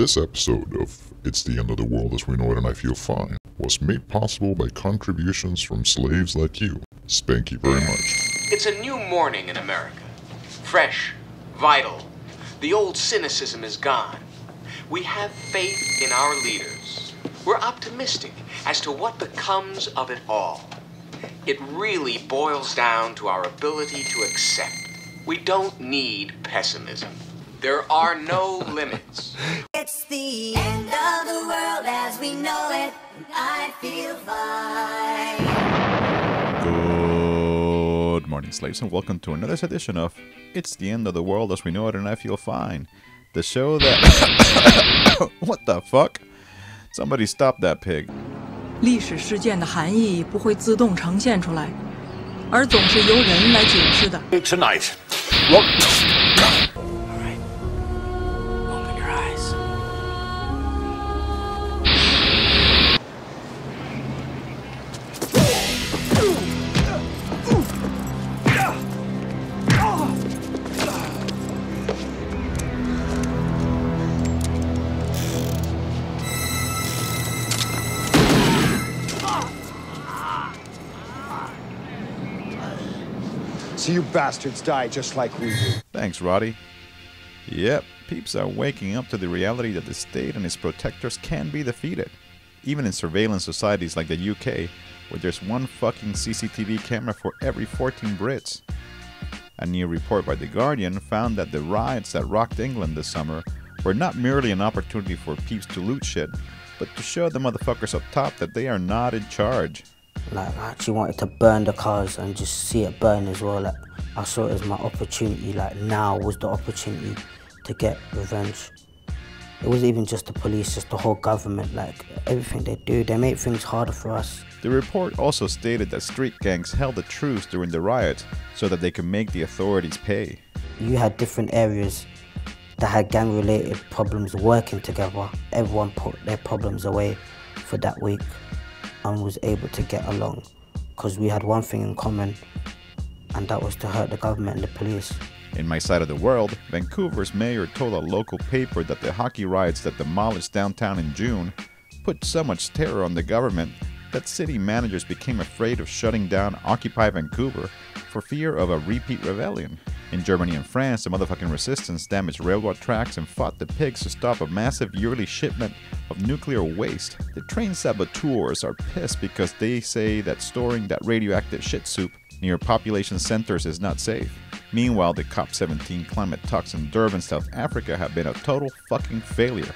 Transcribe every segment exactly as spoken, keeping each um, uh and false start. This episode of It's the End of the World as We Know It and I Feel Fine was made possible by contributions from slaves like you. Thank you very much. It's a new morning in America. Fresh, vital. The old cynicism is gone. We have faith in our leaders. We're optimistic as to what becomes of it all. It really boils down to our ability to accept. We don't need pessimism. There are no limits. It's the end of the world as we know it. I feel fine. Good morning, slaves, and welcome to another edition of It's the End of the World as We Know It and I Feel Fine. The show that... What the fuck? Somebody stop that pig. 历史事件的含义不会自动呈现出来，而总是由人来解释的。Tonight, you bastards die just like we do. Thanks, Roddy. Yep, peeps are waking up to the reality that the state and its protectors can be defeated. Even in surveillance societies like the U K, where there's one fucking C C T V camera for every fourteen Brits. A new report by The Guardian found that the riots that rocked England this summer were not merely an opportunity for peeps to loot shit, but to show the motherfuckers up top that they are not in charge. Like, I actually wanted to burn the cars and just see it burn as well. Like, I saw it as my opportunity. Like, now was the opportunity to get revenge. It wasn't even just the police, just the whole government. Like, everything they do, they make things harder for us. The report also stated that street gangs held a truce during the riot so that they could make the authorities pay. You had different areas that had gang-related problems working together. Everyone put their problems away for that week and was able to get along because we had one thing in common, and that was to hurt the government and the police. In my side of the world, Vancouver's mayor told a local paper that the hockey riots that demolished downtown in June put so much terror on the government that city managers became afraid of shutting down Occupy Vancouver for fear of a repeat rebellion. In Germany and France, the motherfucking resistance damaged railroad tracks and fought the pigs to stop a massive yearly shipment of nuclear waste. The train saboteurs are pissed because they say that storing that radioactive shit soup near population centers is not safe. Meanwhile, the COP seventeen climate talks in Durban, South Africa have been a total fucking failure.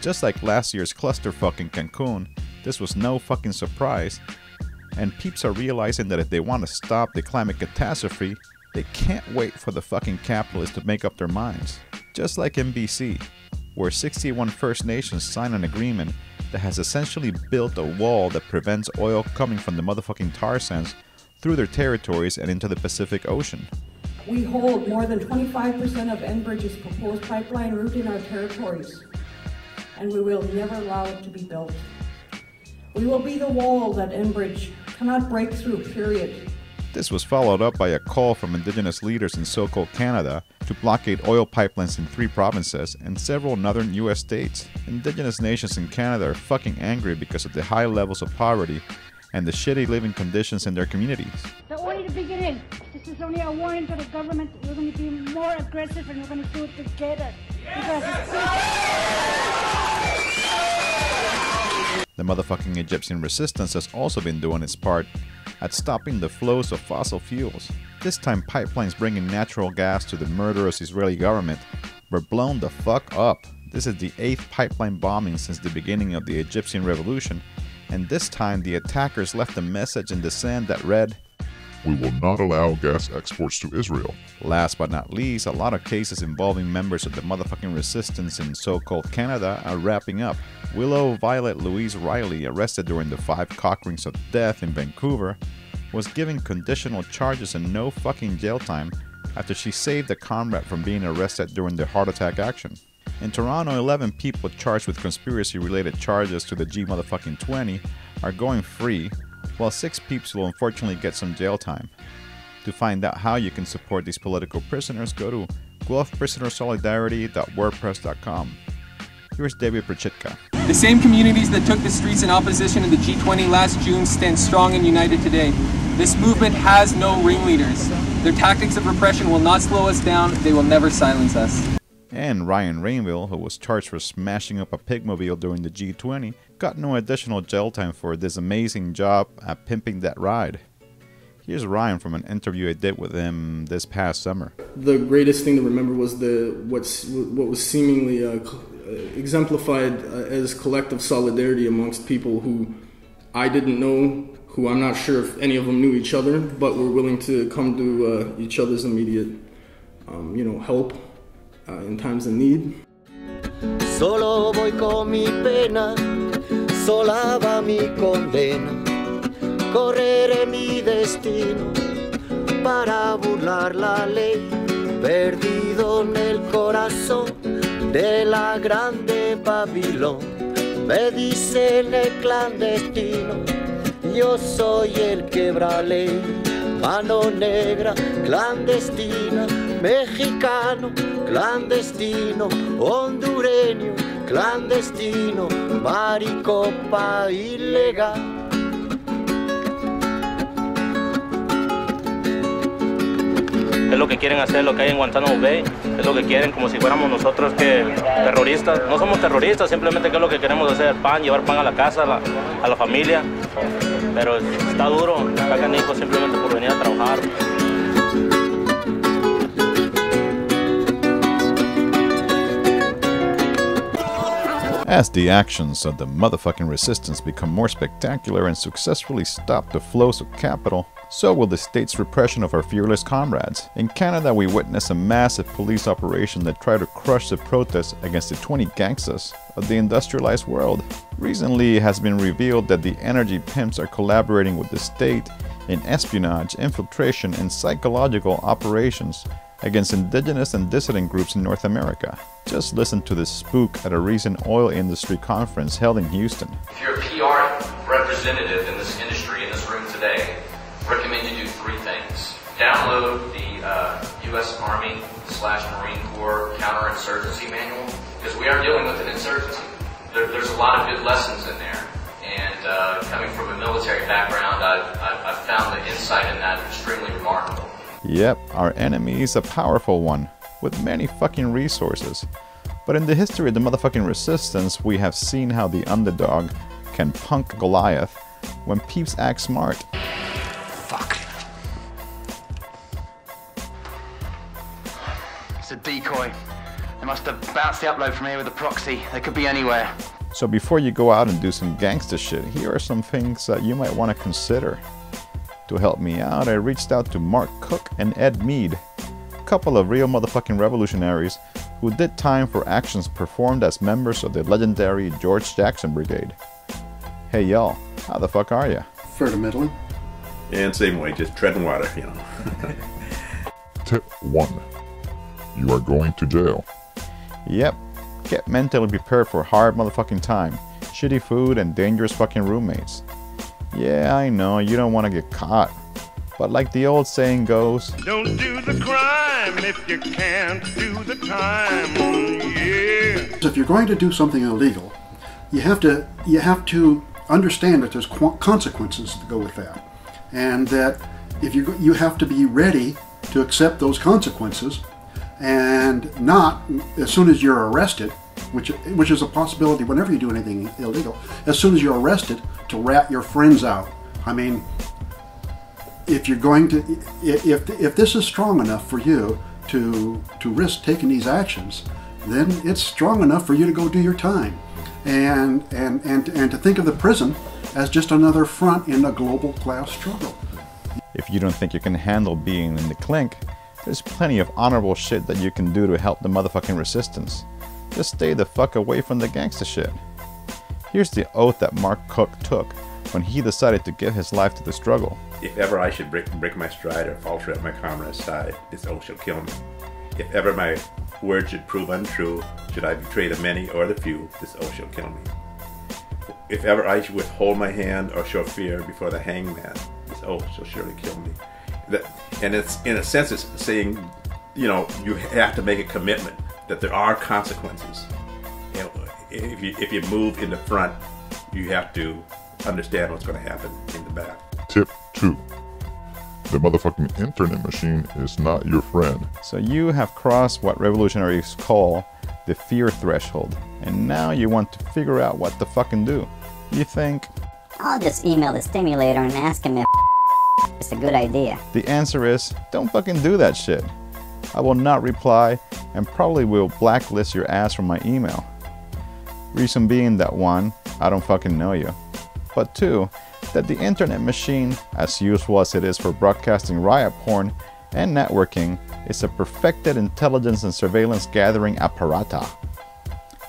Just like last year's clusterfuck in Cancun, this was no fucking surprise, and peeps are realizing that if they want to stop the climate catastrophe, they can't wait for the fucking capitalists to make up their minds. Just like in B C, where sixty-one First Nations signed an agreement that has essentially built a wall that prevents oil coming from the motherfucking tar sands through their territories and into the Pacific Ocean. We hold more than twenty-five percent of Enbridge's proposed pipeline route in our territories, and we will never allow it to be built. We will be the wall that Enbridge cannot break through, period. This was followed up by a call from indigenous leaders in so-called Canada to blockade oil pipelines in three provinces and several northern U S states. Indigenous nations in Canada are fucking angry because of the high levels of poverty and the shitty living conditions in their communities. The only beginning, this is only a warning to the government. We're going to be more aggressive and we're going to do it together. Because the motherfucking Egyptian resistance has also been doing its part at stopping the flows of fossil fuels. This time pipelines bringing natural gas to the murderous Israeli government were blown the fuck up. This is the eighth pipeline bombing since the beginning of the Egyptian revolution, and this time the attackers left a message in the sand that read, "We will not allow gas exports to Israel." Last but not least, a lot of cases involving members of the motherfucking resistance in so-called Canada are wrapping up. Willow Violet Louise Riley, arrested during the five cock rings of death in Vancouver, was given conditional charges and no fucking jail time after she saved a comrade from being arrested during the heart attack action. In Toronto, eleven people charged with conspiracy-related charges to the G motherfucking twenty are going free, while six peeps will unfortunately get some jail time. To find out how you can support these political prisoners, go to Guelph Prisoner Solidarity dot wordpress dot com. Here's David Prochitka. The same communities that took the streets in opposition to the G twenty last June stand strong and united today. This movement has no ringleaders. Their tactics of repression will not slow us down. They will never silence us. And Ryan Rainville, who was charged for smashing up a pigmobile during the G twenty, got no additional jail time for this amazing job at pimping that ride. Here's Ryan from an interview I did with him this past summer. The greatest thing to remember was the what's, what was seemingly uh, exemplified uh, as collective solidarity amongst people who I didn't know, who I'm not sure if any of them knew each other, but were willing to come to uh, each other's immediate, um, you know, help uh, in times of need. Solo voy con mi pena, sola va mi condena. Correré mi destino para burlar la ley, perdido en el corazón de la grande Babilón. Me dicen el clandestino, yo soy el quebraley, mano negra, clandestina, mexicano, clandestino, hondureño, clandestino, maricopa ilegal. Es lo que quieren hacer, lo que hay en Guantánamo Bay, es lo que quieren, como si fuéramos nosotros que terroristas. No somos terroristas, simplemente que es lo que queremos hacer, pan, llevar pan a la casa, a la, a la familia. Pero está duro, está canijo simplemente por venir a trabajar. As the actions of the motherfucking resistance become more spectacular and successfully stop the flows of capital, so will the state's repression of our fearless comrades. In Canada, we witness a massive police operation that tried to crush the protests against the twenty gangsters of the industrialized world. Recently, it has been revealed that the energy pimps are collaborating with the state in espionage, infiltration, and psychological operations against indigenous and dissident groups in North America. Just listen to this spook at a recent oil industry conference held in Houston. If you're a P R representative in this industry in this room today, recommend you do three things. Download the uh, U S Army slash Marine Corps counterinsurgency manual, because we are dealing with an insurgency. There, there's a lot of good lessons in there, and uh, coming from a military background, I've, I've, I've found the insight in that extremely remarkable. Yep, our enemy is a powerful one, with many fucking resources. But in the history of the motherfucking resistance, we have seen how the underdog can punk Goliath when peeps act smart. Fuck. It's a decoy. They must have bounced the upload from here with a proxy. They could be anywhere. So before you go out and do some gangster shit, here are some things that you might want to consider. To help me out, I reached out to Mark Cook and Ed Mead, a couple of real motherfucking revolutionaries who did time for actions performed as members of the legendary George Jackson Brigade. Hey y'all, how the fuck are ya? Fair to middling. And same way, just treading water, you know. Tip one. You are going to jail. Yep. Get mentally prepared for hard motherfucking time, shitty food, and dangerous fucking roommates. Yeah, I know, you don't want to get caught. But like the old saying goes, don't do the crime if you can't do the time. Yeah. If you're going to do something illegal, you have to, you have to understand that there's consequences to go with that. And that if you, you have to be ready to accept those consequences and not, as soon as you're arrested, Which, which is a possibility whenever you do anything illegal, as soon as you're arrested, to rat your friends out. I mean, if you're going to, if, if this is strong enough for you to, to risk taking these actions, then it's strong enough for you to go do your time. And, and, and, and to think of the prison as just another front in a global class struggle. If you don't think you can handle being in the clink, there's plenty of honorable shit that you can do to help the motherfucking resistance. Just stay the fuck away from the gangster shit. Here's the oath that Mark Cook took when he decided to give his life to the struggle. If ever I should break, break my stride or falter at my comrade's side, this oath shall kill me. If ever my word should prove untrue, should I betray the many or the few, this oath shall kill me. If ever I should withhold my hand or show fear before the hangman, this oath shall surely kill me. And it's, in a sense, it's saying, you know, you have to make a commitment that there are consequences, and, if you, if you move in the front, you have to understand what's going to happen in the back. Tip two. The motherfucking internet machine is not your friend. So you have crossed what revolutionaries call the fear threshold, and now you want to figure out what to fucking do. You think, I'll just email the stimulator and ask him if it's a good idea. The answer is, don't fucking do that shit. I will not reply and probably will blacklist your ass from my email. Reason being that one, I don't fucking know you. But two, that the internet machine, as useful as it is for broadcasting riot porn and networking, is a perfected intelligence and surveillance gathering apparata.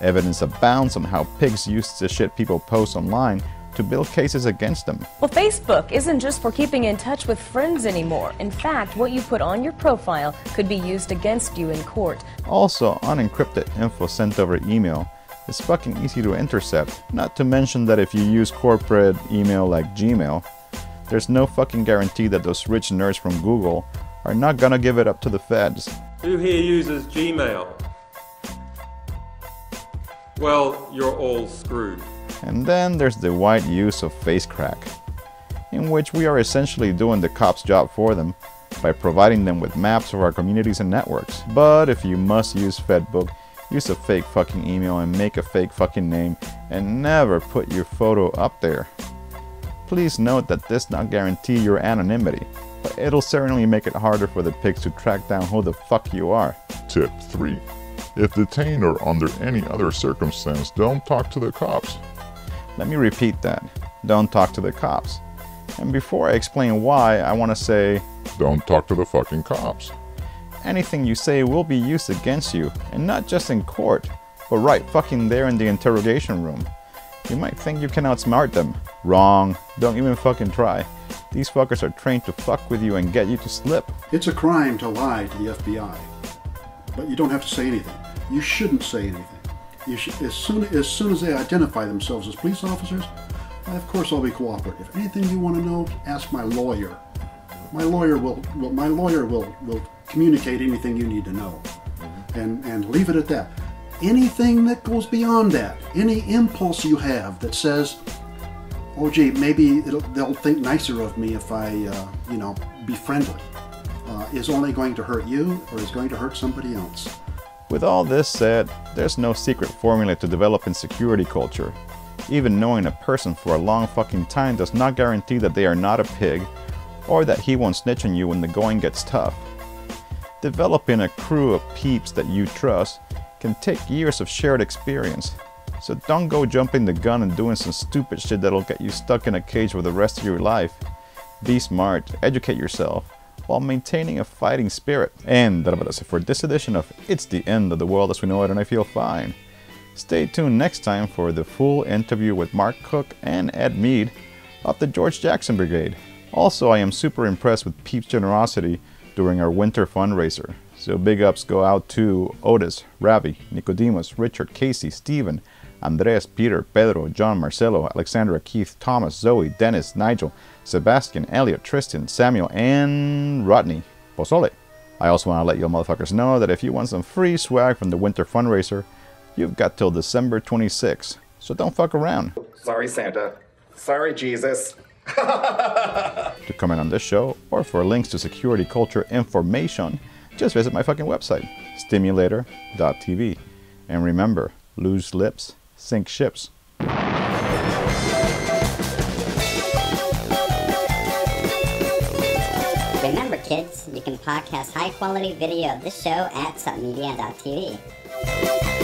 Evidence abounds on how pigs use the shit people post online to build cases against them. Well, Facebook isn't just for keeping in touch with friends anymore. In fact, what you put on your profile could be used against you in court. Also, unencrypted info sent over email. It's fucking easy to intercept, not to mention that if you use corporate email like Gmail, there's no fucking guarantee that those rich nerds from Google are not gonna give it up to the feds. Who here uses Gmail? Well, you're all screwed. And then there's the wide use of face crack, in which we are essentially doing the cops' job for them by providing them with maps of our communities and networks. But if you must use FedBook, use a fake fucking email and make a fake fucking name and never put your photo up there. Please note that this does not guarantee your anonymity, but it'll certainly make it harder for the pigs to track down who the fuck you are. Tip three. If detained or under any other circumstance, don't talk to the cops. Let me repeat that. Don't talk to the cops. And before I explain why, I want to say, don't talk to the fucking cops. Anything you say will be used against you, and not just in court, but right fucking there in the interrogation room. You might think you can outsmart them. Wrong. Don't even fucking try. These fuckers are trained to fuck with you and get you to slip. It's a crime to lie to the F B I, but you don't have to say anything. You shouldn't say anything. You sh as, soon, as soon as they identify themselves as police officers, of course I'll be cooperative. Anything you want to know, ask my lawyer. My lawyer will, will my lawyer will, will communicate anything you need to know, mm-hmm. and, and leave it at that. Anything that goes beyond that, any impulse you have that says, oh gee, maybe it'll, they'll think nicer of me if I, uh, you know, be friendly, uh, is only going to hurt you or is going to hurt somebody else. With all this said, there's no secret formula to develop in security culture. Even knowing a person for a long fucking time does not guarantee that they are not a pig or that he won't snitch on you when the going gets tough. Developing a crew of peeps that you trust can take years of shared experience, so don't go jumping the gun and doing some stupid shit that'll get you stuck in a cage for the rest of your life. Be smart, educate yourself, while maintaining a fighting spirit. And that about does it for this edition of It's the End of the World as We Know It and I Feel Fine. Stay tuned next time for the full interview with Mark Cook and Ed Mead of the George Jackson Brigade. Also, I am super impressed with Peep's generosity during our winter fundraiser. So big ups go out to Otis, Ravi, Nicodemus, Richard, Casey, Steven, Andres, Peter, Pedro, John, Marcelo, Alexandra, Keith, Thomas, Zoe, Dennis, Nigel, Sebastian, Elliot, Tristan, Samuel, and Rodney Pozole. I also want to let you motherfuckers know that if you want some free swag from the winter fundraiser, you've got till December twenty-sixth. So don't fuck around. Sorry, Santa. Sorry, Jesus. To comment on this show or for links to security culture information, just visit my fucking website, stimulator dot T V. And remember, loose lips sink ships. Remember, kids, you can podcast high quality video of this show at submedia dot T V.